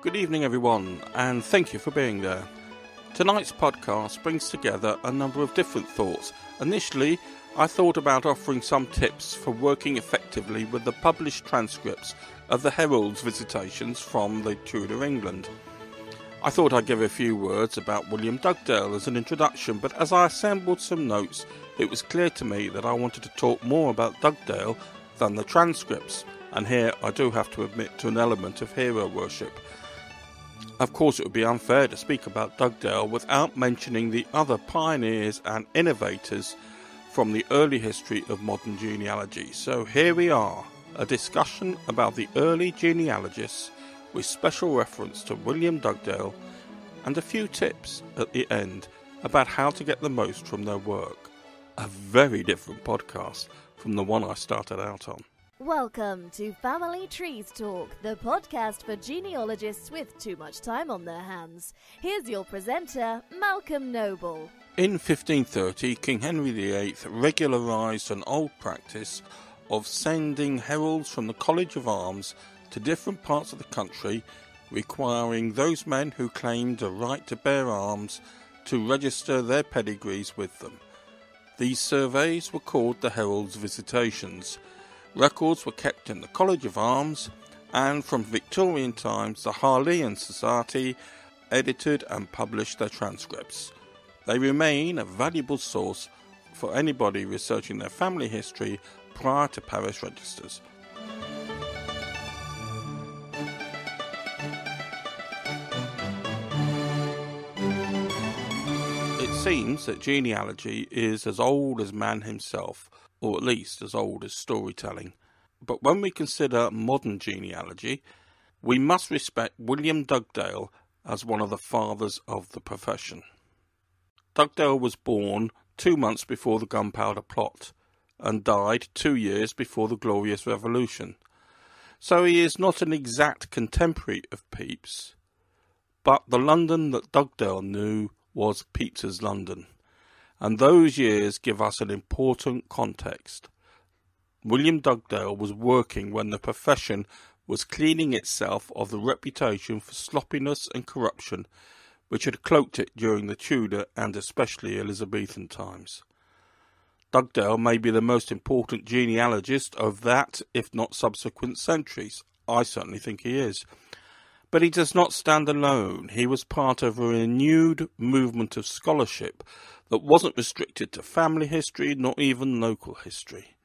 Good evening everyone, and thank you for being there. Tonight's podcast brings together a number of different thoughts. Initially, I thought about offering some tips for working effectively with the published transcripts of the Heralds' Visitations from the Tudor England. I thought I'd give a few words about William Dugdale as an introduction, but as I assembled some notes, it was clear to me that I wanted to talk more about Dugdale than the transcripts, and here I do have to admit to an element of hero worship. Of course, it would be unfair to speak about Dugdale without mentioning the other pioneers and innovators from the early history of modern genealogy. So here we are, a discussion about the early genealogists with special reference to William Dugdale and a few tips at the end about how to get the most from their work. A very different podcast from the one I started out on. Welcome to Family Trees Talk, the podcast for genealogists with too much time on their hands. Here's your presenter, Malcolm Noble. In 1530, King Henry VIII regularised an old practice of sending heralds from the College of Arms to different parts of the country, requiring those men who claimed a right to bear arms to register their pedigrees with them. These surveys were called the Heralds' Visitations. Records were kept in the College of Arms, and from Victorian times the Harleian Society edited and published their transcripts. They remain a valuable source for anybody researching their family history prior to parish registers. It seems that genealogy is as old as man himself, or at least as old as storytelling. But when we consider modern genealogy, we must respect William Dugdale as one of the fathers of the profession. Dugdale was born 2 months before the Gunpowder Plot and died 2 years before the Glorious Revolution. So he is not an exact contemporary of Pepys, but the London that Dugdale knew was Pepys's London, and those years give us an important context. William Dugdale was working when the profession was cleaning itself of the reputation for sloppiness and corruption which had cloaked it during the Tudor and especially Elizabethan times. Dugdale may be the most important genealogist of that, if not subsequent centuries. I certainly think he is. But he does not stand alone. He was part of a renewed movement of scholarship that wasn't restricted to family history, nor even local history.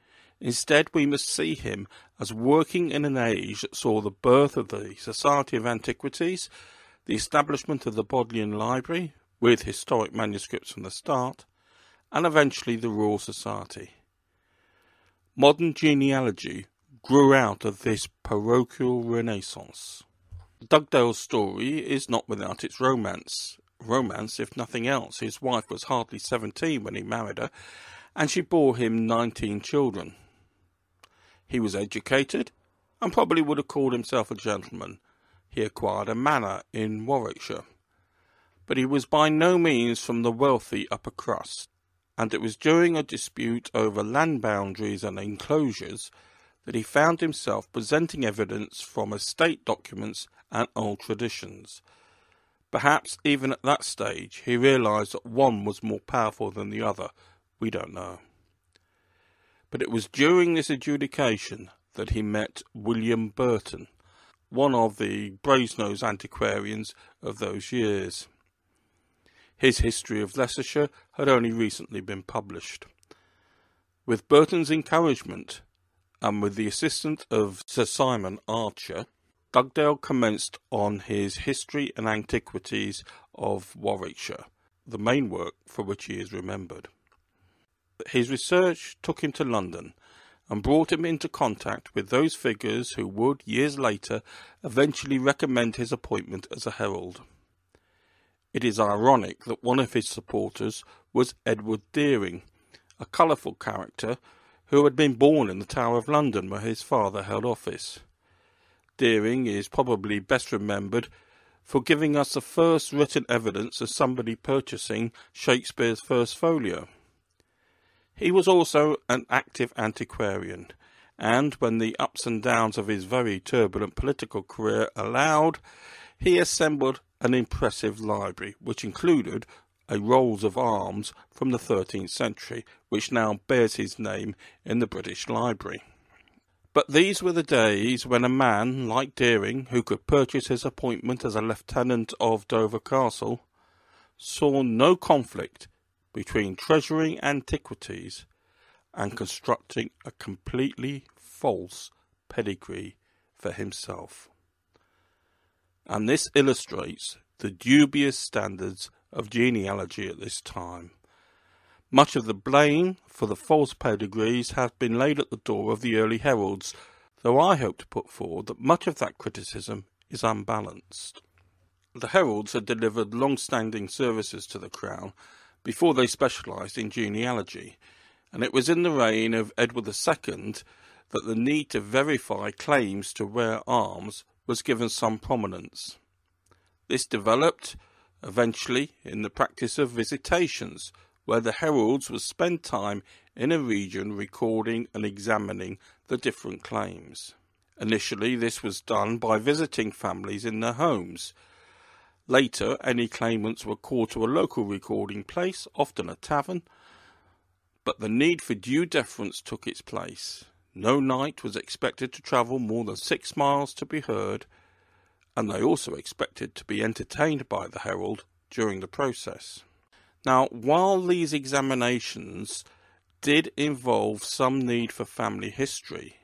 Instead, we must see him as working in an age that saw the birth of the Society of Antiquities, the establishment of the Bodleian Library, with historic manuscripts from the start, and eventually the Royal Society. Modern genealogy grew out of this parochial renaissance. Dugdale's story is not without its romance. Romance, if nothing else. His wife was hardly 17 when he married her, and she bore him 19 children. He was educated, and probably would have called himself a gentleman. He acquired a manor in Warwickshire, but he was by no means from the wealthy upper crust, and it was during a dispute over land boundaries and enclosures that he found himself presenting evidence from estate documents and old traditions. Perhaps even at that stage he realised that one was more powerful than the other. We don't know. But it was during this adjudication that he met William Burton, one of the Brasenose antiquarians of those years. His history of Leicestershire had only recently been published. With Burton's encouragement, and with the assistance of Sir Simon Archer, Dugdale commenced on his History and Antiquities of Warwickshire, the main work for which he is remembered. His research took him to London, and brought him into contact with those figures who would, years later, eventually recommend his appointment as a herald. It is ironic that one of his supporters was Edward Deering, a colourful character who had been born in the Tower of London where his father held office. Deering is probably best remembered for giving us the first written evidence of somebody purchasing Shakespeare's First Folio. He was also an active antiquarian, and when the ups and downs of his very turbulent political career allowed, He assembled an impressive library, which included a Rolls of Arms from the 13th century, which now bears his name in the British Library. But these were the days when a man like Deering, who could purchase his appointment as a lieutenant of Dover Castle, saw no conflict between treasuring antiquities and constructing a completely false pedigree for himself. And this illustrates the dubious standards of genealogy at this time. Much of the blame for the false pedigrees has been laid at the door of the early heralds, though I hope to put forward that much of that criticism is unbalanced. The heralds had delivered long-standing services to the crown before they specialised in genealogy, and it was in the reign of Edward II that the need to verify claims to rare arms was given some prominence. This developed eventually in the practice of visitations, where the heralds would spend time in a region recording and examining the different claims. Initially, this was done by visiting families in their homes. Later, any claimants were called to a local recording place, often a tavern, but the need for due deference took its place. No knight was expected to travel more than 6 miles to be heard, and they also expected to be entertained by the herald during the process. Now, while these examinations did involve some need for family history,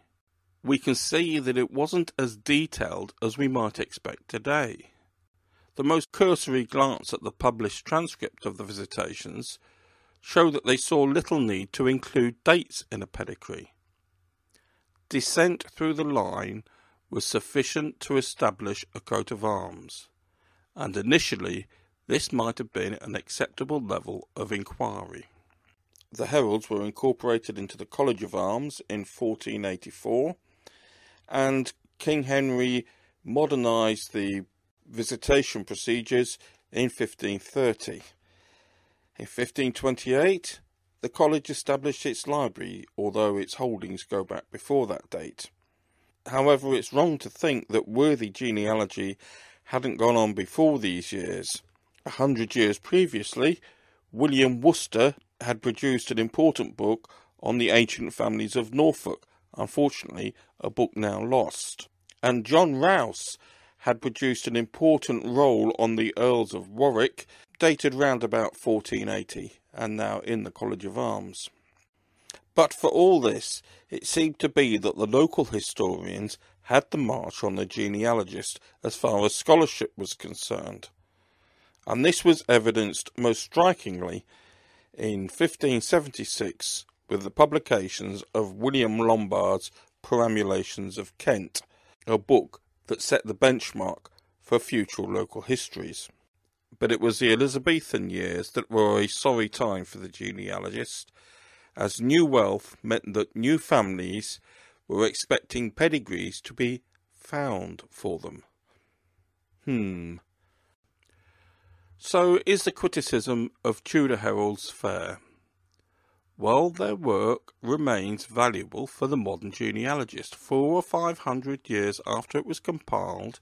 we can see that it wasn't as detailed as we might expect today. The most cursory glance at the published transcript of the visitations showed that they saw little need to include dates in a pedigree. Descent through the line was sufficient to establish a coat of arms, and initially this might have been an acceptable level of inquiry. The heralds were incorporated into the College of Arms in 1484, and King Henry modernised the visitation procedures in 1530. In 1528, the college established its library, although its holdings go back before that date. However, it's wrong to think that worthy genealogy hadn't gone on before these years. 100 years previously, William Worcester had produced an important book on the ancient families of Norfolk, unfortunately a book now lost. And John Rouse had produced an important roll on the Earls of Warwick, dated round about 1480, and now in the College of Arms. But for all this, it seemed to be that the local historians had the march on the genealogist as far as scholarship was concerned. And this was evidenced most strikingly in 1576 with the publications of William Lombard's Perambulations of Kent, a book that set the benchmark for future local histories. But it was the Elizabethan years that were a sorry time for the genealogist, as new wealth meant that new families were expecting pedigrees to be found for them. So, is the criticism of Tudor heralds fair? Well, their work remains valuable for the modern genealogist 400 or 500 years after it was compiled,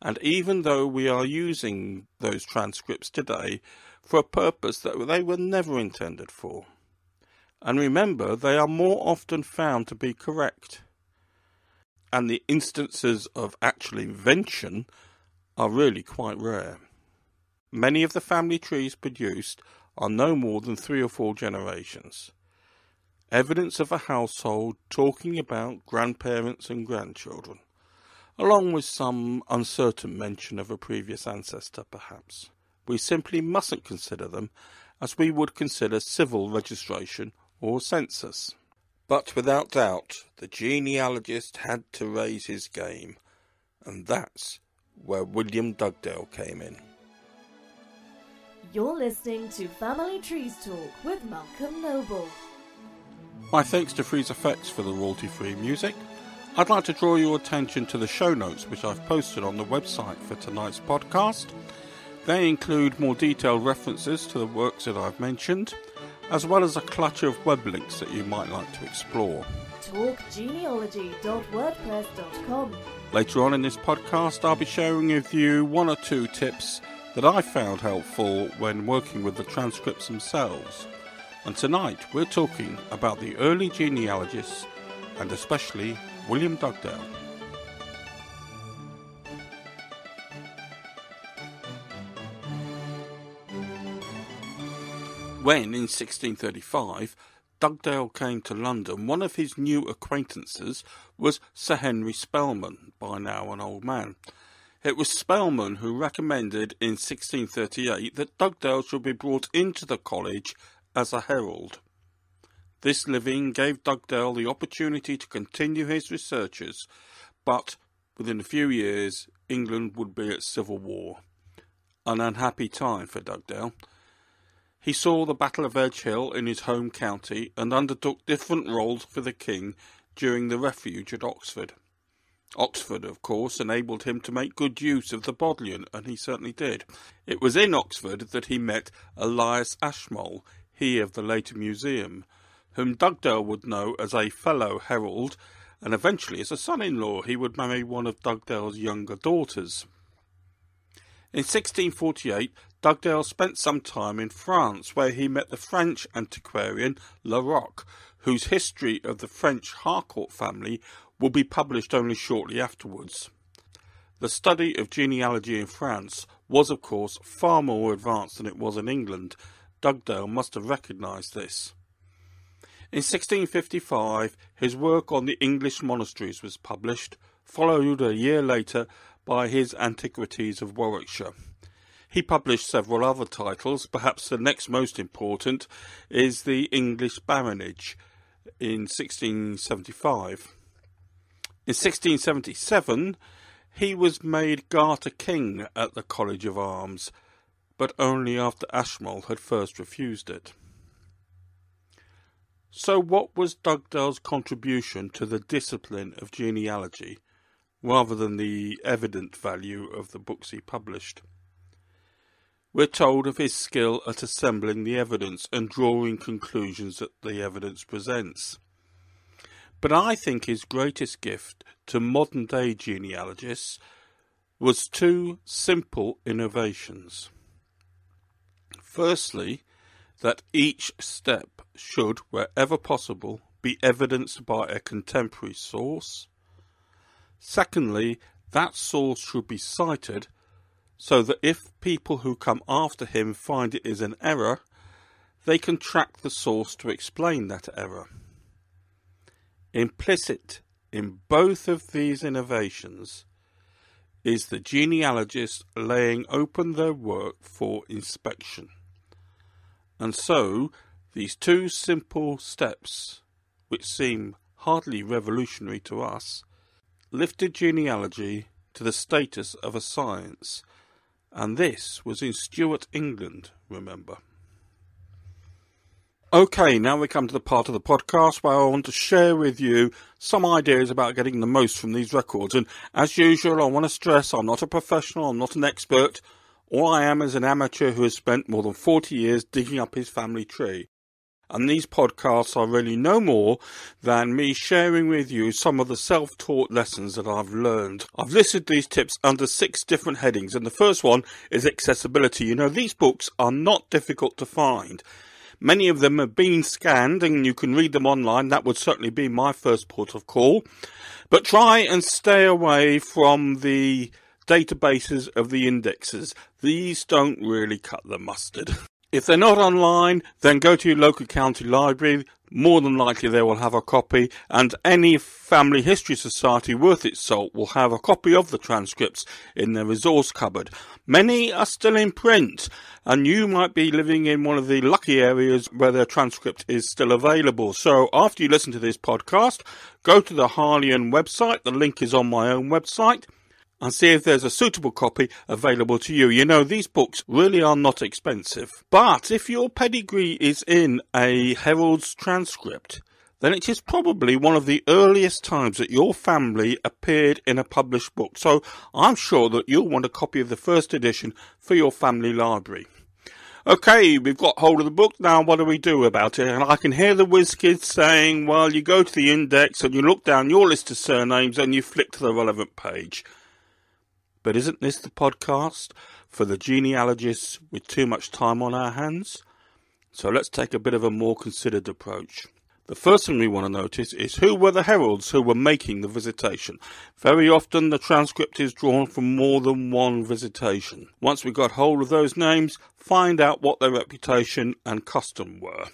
and even though we are using those transcripts today for a purpose that they were never intended for. And remember, they are more often found to be correct, and the instances of actual invention are really quite rare. Many of the family trees produced are no more than 3 or 4 generations. Evidence of a household talking about grandparents and grandchildren, along with some uncertain mention of a previous ancestor perhaps. We simply mustn't consider them as we would consider civil registration or census. But without doubt, the genealogist had to raise his game, and that's where William Dugdale came in. You're listening to Family Trees Talk with Malcolm Noble. My thanks to Freez Effects for the royalty-free music. I'd like to draw your attention to the show notes which I've posted on the website for tonight's podcast. They include more detailed references to the works that I've mentioned, as well as a clutch of web links that you might like to explore. talkgenealogy.wordpress.com. Later on in this podcast, I'll be sharing with you one or two tips that I found helpful when working with the transcripts themselves. And tonight we're talking about the early genealogists and especially William Dugdale. When, in 1635, Dugdale came to London, one of his new acquaintances was Sir Henry Spelman, by now an old man. It was Spelman who recommended in 1638 that Dugdale should be brought into the college as a herald. This living gave Dugdale the opportunity to continue his researches, but within a few years England would be at civil war. An unhappy time for Dugdale. He saw the Battle of Edgehill in his home county and undertook different roles for the king during the refuge at Oxford. Oxford, of course, enabled him to make good use of the Bodleian, and he certainly did. It was in Oxford that he met Elias Ashmole, he of the later museum, whom Dugdale would know as a fellow herald, and eventually as a son-in-law he would marry one of Dugdale's younger daughters. In 1648, Dugdale spent some time in France, where he met the French antiquarian La Roque, whose history of the French Harcourt family will be published only shortly afterwards. The study of genealogy in France was, of course, far more advanced than it was in England. Dugdale must have recognised this. In 1655, his work on the English monasteries was published, followed a year later by his Antiquities of Warwickshire. He published several other titles. Perhaps the next most important is the English Baronage in 1675. In 1677, he was made Garter King at the College of Arms, but only after Ashmole had first refused it. So what was Dugdale's contribution to the discipline of genealogy, rather than the evident value of the books he published? We're told of his skill at assembling the evidence and drawing conclusions that the evidence presents. But I think his greatest gift to modern-day genealogists was two simple innovations. Firstly, that each step should, wherever possible, be evidenced by a contemporary source. Secondly, that source should be cited, so that if people who come after him find it is an error, they can track the source to explain that error. Implicit in both of these innovations is the genealogist laying open their work for inspection. And so, these two simple steps, which seem hardly revolutionary to us, lifted genealogy to the status of a science, and this was in Stuart England, remember. Okay, now we come to the part of the podcast where I want to share with you some ideas about getting the most from these records. And as usual, I want to stress I'm not a professional, I'm not an expert. All I am is an amateur who has spent more than 40 years digging up his family tree. And these podcasts are really no more than me sharing with you some of the self-taught lessons that I've learned. I've listed these tips under 6 different headings, and the first one is accessibility. You know, these books are not difficult to find. Many of them have been scanned and you can read them online. That would certainly be my first port of call. But try and stay away from the databases of the indexes. These don't really cut the mustard. If they're not online, then go to your local county library. More than likely they will have a copy, and any family history society worth its salt will have a copy of the transcripts in their resource cupboard. Many are still in print, and you might be living in one of the lucky areas where their transcript is still available. So after you listen to this podcast, go to the Harleian website. The link is on my own website. And see if there's a suitable copy available to you. You know, these books really are not expensive. But if your pedigree is in a herald's transcript, then it is probably one of the earliest times that your family appeared in a published book. So I'm sure that you'll want a copy of the first edition for your family library. Okay, we've got hold of the book now. What do we do about it? And I can hear the whiz kids saying, well, you go to the index and you look down your list of surnames and you flick to the relevant page. But isn't this the podcast for the genealogists with too much time on our hands? So let's take a bit of a more considered approach. The first thing we want to notice is who were the heralds who were making the visitation. Very often the transcript is drawn from more than one visitation. Once we got hold of those names, find out what their reputation and custom were.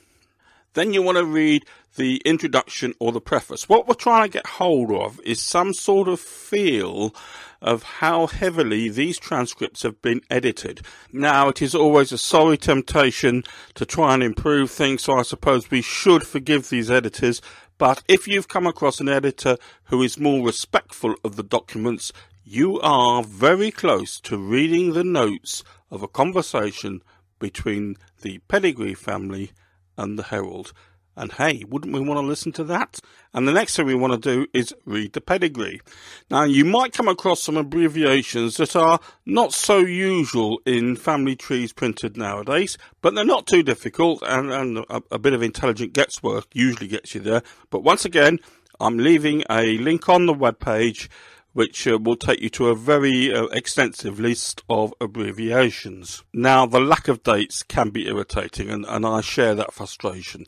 Then you want to read the introduction or the preface. What we're trying to get hold of is some sort of feel of how heavily these transcripts have been edited. Now, it is always a sorry temptation to try and improve things, so I suppose we should forgive these editors, but if you've come across an editor who is more respectful of the documents, you are very close to reading the notes of a conversation between the Pedigree family and the herald. And hey, wouldn't we want to listen to that? And the next thing we want to do is read the pedigree. Now, you might come across some abbreviations that are not so usual in family trees printed nowadays, but they're not too difficult, and a bit of intelligent guesswork usually gets you there. But once again, I'm leaving a link on the webpage which will take you to a very extensive list of abbreviations. Now, the lack of dates can be irritating, and I share that frustration.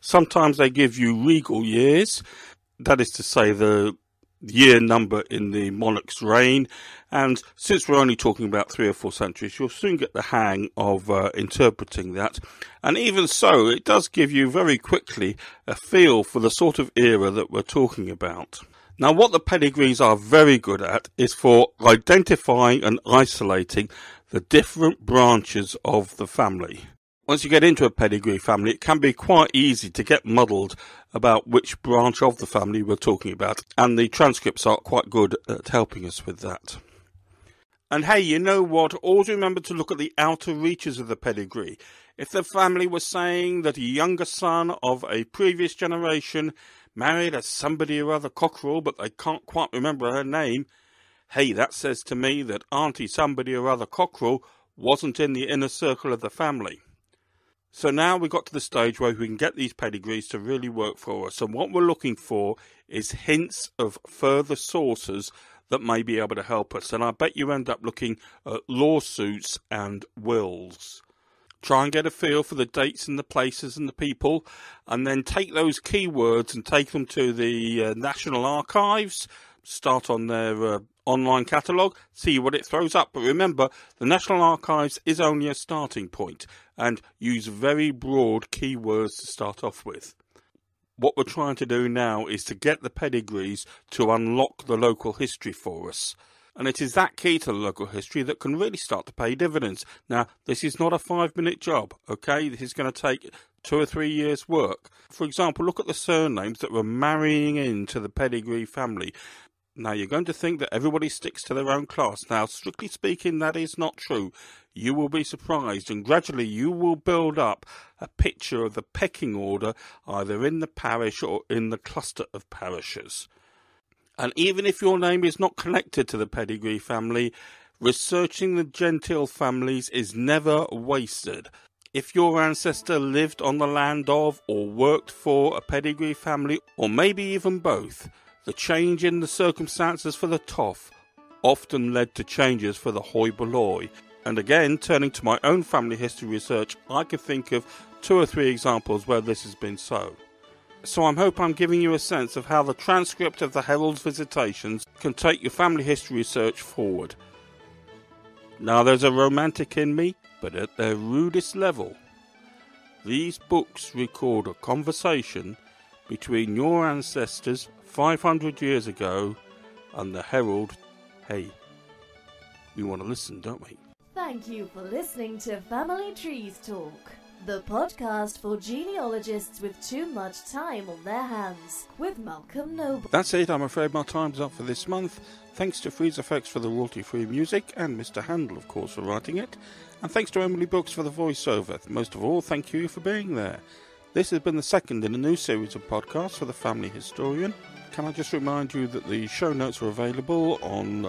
Sometimes they give you regal years, that is to say the year number in the monarch's reign, and since we're only talking about 3 or 4 centuries, you'll soon get the hang of interpreting that. And even so, it does give you very quickly a feel for the sort of era that we're talking about. Now, what the pedigrees are very good at is for identifying and isolating the different branches of the family. Once you get into a pedigree family, it can be quite easy to get muddled about which branch of the family we're talking about, and the transcripts are quite good at helping us with that. And hey, you know what? Always remember to look at the outer reaches of the pedigree. If the family was saying that a younger son of a previous generation married a somebody or other Cockerell, but they can't quite remember her name, hey, that says to me that Auntie somebody or other Cockerell wasn't in the inner circle of the family. So now we've got to the stage where we can get these pedigrees to really work for us. And what we're looking for is hints of further sources that may be able to help us. And I bet you end up looking at lawsuits and wills. Try and get a feel for the dates and the places and the people, and then take those keywords and take them to the National Archives. Start on their online catalogue, see what it throws up. But remember, the National Archives is only a starting point, and use very broad keywords to start off with. What we're trying to do now is to get the pedigrees to unlock the local history for us. And it is that key to the local history that can really start to pay dividends. Now, this is not a 5-minute job, okay? This is going to take 2 or 3 years' work. For example, look at the surnames that we're marrying into the pedigree family. Now, you're going to think that everybody sticks to their own class. Now, strictly speaking, that is not true. You will be surprised, and gradually you will build up a picture of the pecking order either in the parish or in the cluster of parishes. And even if your name is not connected to the pedigree family, researching the genteel families is never wasted. If your ancestor lived on the land of or worked for a pedigree family, or maybe even both, the change in the circumstances for the toff often led to changes for the hoi polloi. And again, turning to my own family history research, I could think of 2 or 3 examples where this has been so. So I hope I'm giving you a sense of how the transcript of the Herald's Visitations can take your family history research forward. Now, there's a romantic in me, but at their rudest level, these books record a conversation between your ancestors 500 years ago and the herald. Hey, we want to listen, don't we? Thank you for listening to Family Trees Talk, the podcast for genealogists with too much time on their hands, with Malcolm Noble. That's it, I'm afraid my time's up for this month. Thanks to Freez Effects for the royalty-free music, and Mr. Handel, of course, for writing it. And thanks to Emily Books for the voiceover. Most of all, thank you for being there. This has been the second in a new series of podcasts for the Family Historian. Can I just remind you that the show notes are available on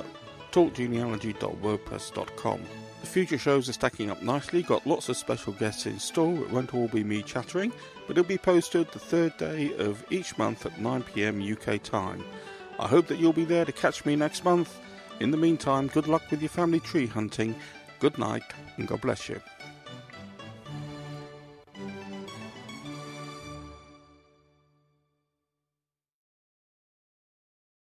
talkgenealogy.wordpress.com. The future shows are stacking up nicely, got lots of special guests in store, it won't all be me chattering, but it'll be posted the third day of each month at 9 PM UK time. I hope that you'll be there to catch me next month. In the meantime, good luck with your family tree hunting, good night and God bless you.